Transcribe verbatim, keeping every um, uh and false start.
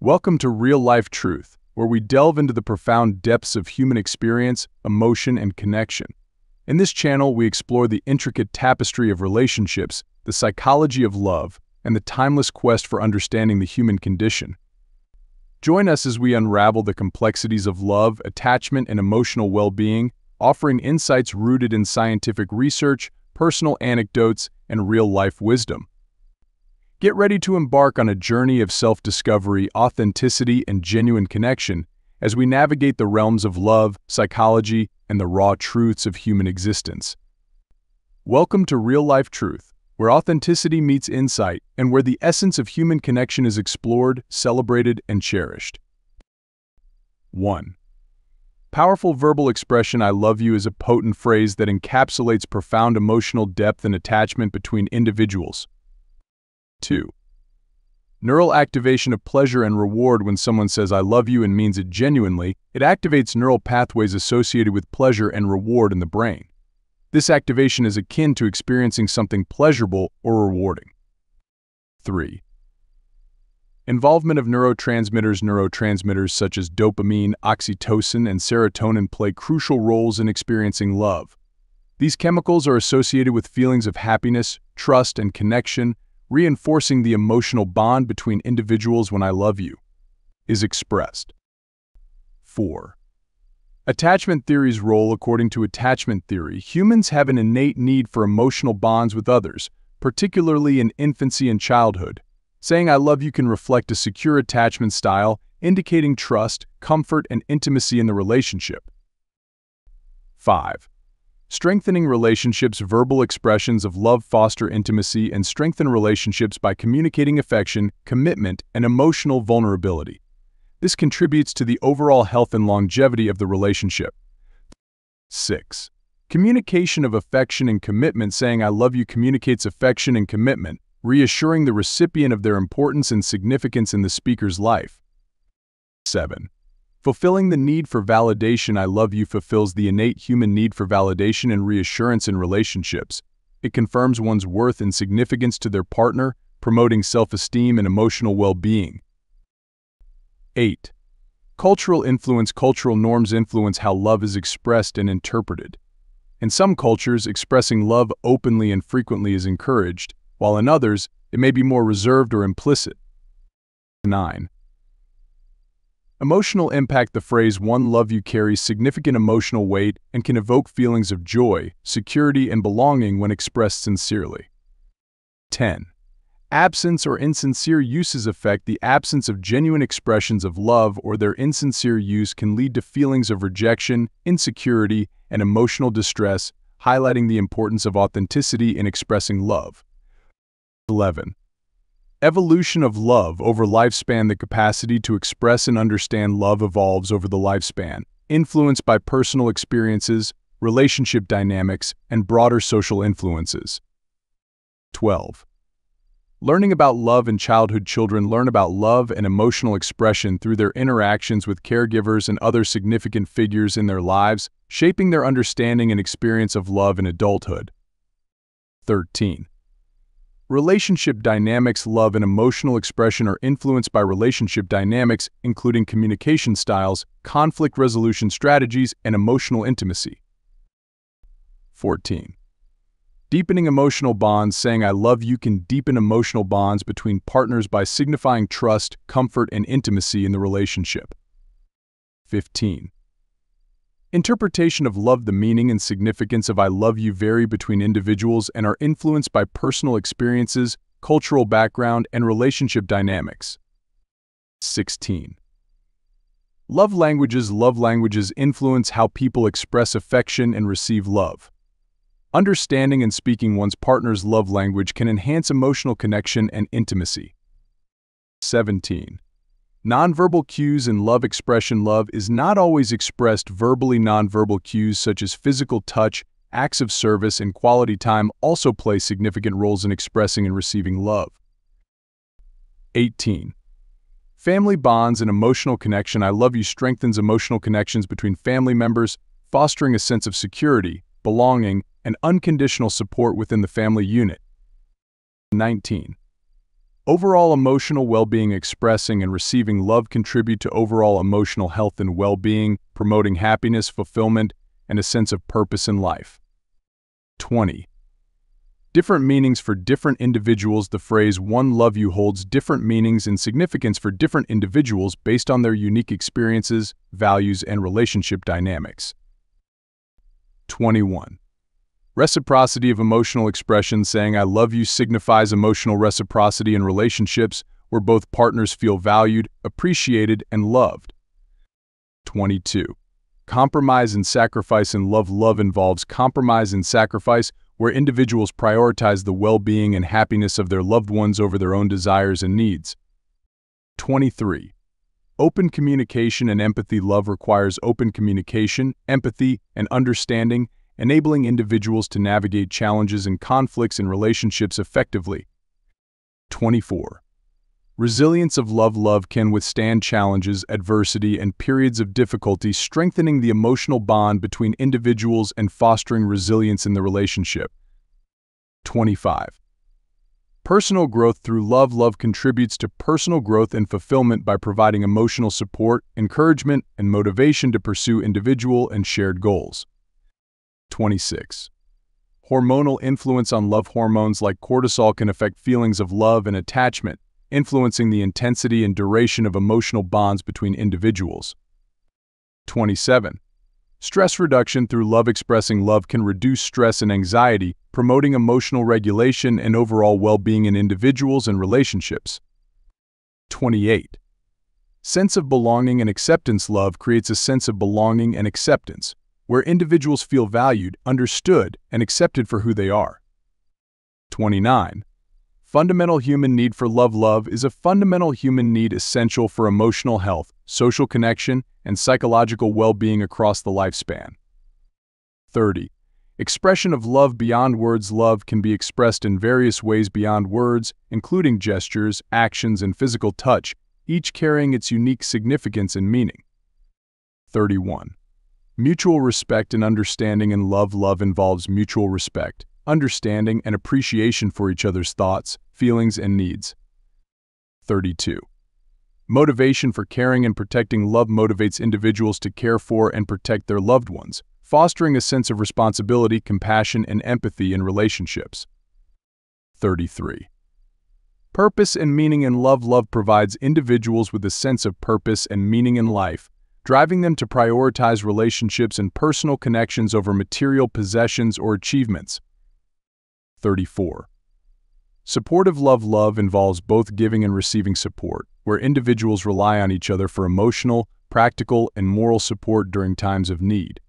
Welcome to Real Life Truth, where we delve into the profound depths of human experience, emotion, and connection. In this channel, we explore the intricate tapestry of relationships, the psychology of love, and the timeless quest for understanding the human condition. Join us as we unravel the complexities of love, attachment, and emotional well-being, offering insights rooted in scientific research, personal anecdotes, and real-life wisdom. Get ready to embark on a journey of self-discovery, authenticity, and genuine connection as we navigate the realms of love, psychology, and the raw truths of human existence. Welcome to Real Life Truth, where authenticity meets insight and where the essence of human connection is explored, celebrated, and cherished. one. Powerful verbal expression "I love you" is a potent phrase that encapsulates profound emotional depth and attachment between individuals. two. Neural activation of pleasure and reward. When someone says "I love you" and means it genuinely, it activates neural pathways associated with pleasure and reward in the brain. This activation is akin to experiencing something pleasurable or rewarding. three. Involvement of neurotransmitters. Neurotransmitters such as dopamine, oxytocin, and serotonin play crucial roles in experiencing love. These chemicals are associated with feelings of happiness, trust, and connection, reinforcing the emotional bond between individuals when "I love you" is expressed. four. Attachment theory's role. According to attachment theory, humans have an innate need for emotional bonds with others, particularly in infancy and childhood. Saying "I love you" can reflect a secure attachment style, indicating trust, comfort, and intimacy in the relationship. five. Strengthening relationships. Verbal expressions of love foster intimacy and strengthen relationships by communicating affection, commitment, and emotional vulnerability. This contributes to the overall health and longevity of the relationship. six. Communication of affection and commitment. Saying "I love you" communicates affection and commitment, reassuring the recipient of their importance and significance in the speaker's life. seven. Fulfilling the need for validation. "I love you" fulfills the innate human need for validation and reassurance in relationships. It confirms one's worth and significance to their partner, promoting self-esteem and emotional well-being. eight. Cultural influence. Cultural norms influence how love is expressed and interpreted. In some cultures, expressing love openly and frequently is encouraged, while in others, it may be more reserved or implicit. nine. Emotional impact. The phrase "one love you" carries significant emotional weight and can evoke feelings of joy, security, and belonging when expressed sincerely. ten. Absence or insincere uses affect. The absence of genuine expressions of love or their insincere use can lead to feelings of rejection, insecurity, and emotional distress, highlighting the importance of authenticity in expressing love. eleven. Evolution of love over lifespan. The capacity to express and understand love evolves over the lifespan, influenced by personal experiences, relationship dynamics, and broader social influences. twelve. Learning about love in childhood. Children learn about love and emotional expression through their interactions with caregivers and other significant figures in their lives, shaping their understanding and experience of love in adulthood. thirteen. Relationship dynamics. Love and emotional expression are influenced by relationship dynamics, including communication styles, conflict resolution strategies, and emotional intimacy. fourteen. Deepening emotional bonds. Saying "I love you" can deepen emotional bonds between partners by signifying trust, comfort, and intimacy in the relationship. fifteen. Interpretation of love. The meaning and significance of "I love you" vary between individuals and are influenced by personal experiences, cultural background, and relationship dynamics. sixteen. Love languages. Love languages influence how people express affection and receive love. Understanding and speaking one's partner's love language can enhance emotional connection and intimacy. seventeen. Nonverbal cues in love expression. Love is not always expressed verbally. Nonverbal cues such as physical touch, acts of service, and quality time also play significant roles in expressing and receiving love. eighteen. Family bonds and emotional connection. "I love you" strengthens emotional connections between family members, fostering a sense of security, belonging, and unconditional support within the family unit. nineteen. Overall emotional well-being. Expressing and receiving love contribute to overall emotional health and well-being, promoting happiness, fulfillment, and a sense of purpose in life. twenty. Different meanings for different individuals. The phrase "one love you" holds different meanings and significance for different individuals based on their unique experiences, values, and relationship dynamics. twenty-one. Reciprocity of emotional expression. Saying "I love you" signifies emotional reciprocity in relationships where both partners feel valued, appreciated, and loved. twenty-two. Compromise and sacrifice in love. Love involves compromise and sacrifice where individuals prioritize the well-being and happiness of their loved ones over their own desires and needs. twenty-three. Open communication and empathy. Love requires open communication, empathy, and understanding, enabling individuals to navigate challenges and conflicts in relationships effectively. twenty-four. Resilience of love. Love can withstand challenges, adversity, and periods of difficulty, strengthening the emotional bond between individuals and fostering resilience in the relationship. twenty-five. Personal growth through love. Love contributes to personal growth and fulfillment by providing emotional support, encouragement, and motivation to pursue individual and shared goals. twenty-six. Hormonal influence on love. Hormones like cortisol can affect feelings of love and attachment, influencing the intensity and duration of emotional bonds between individuals. twenty-seven. Stress reduction through love. Expressing love can reduce stress and anxiety, promoting emotional regulation and overall well-being in individuals and relationships. twenty-eight. Sense of belonging and acceptance. Love creates a sense of belonging and acceptance, where individuals feel valued, understood, and accepted for who they are. twenty-nine. Fundamental human need for love. Love is a fundamental human need essential for emotional health, social connection, and psychological well-being across the lifespan. thirty. Expression of love beyond words. Love can be expressed in various ways beyond words, including gestures, actions, and physical touch, each carrying its unique significance and meaning. thirty-one. Mutual respect and understanding in love. Love involves mutual respect, understanding, and appreciation for each other's thoughts, feelings, and needs. thirty-two. Motivation for caring and protecting. Love motivates individuals to care for and protect their loved ones, fostering a sense of responsibility, compassion, and empathy in relationships. thirty-three. Purpose and meaning in love. Love provides individuals with a sense of purpose and meaning in life, driving them to prioritize relationships and personal connections over material possessions or achievements. thirty-four. Supportive love. Love involves both giving and receiving support, where individuals rely on each other for emotional, practical, and moral support during times of need.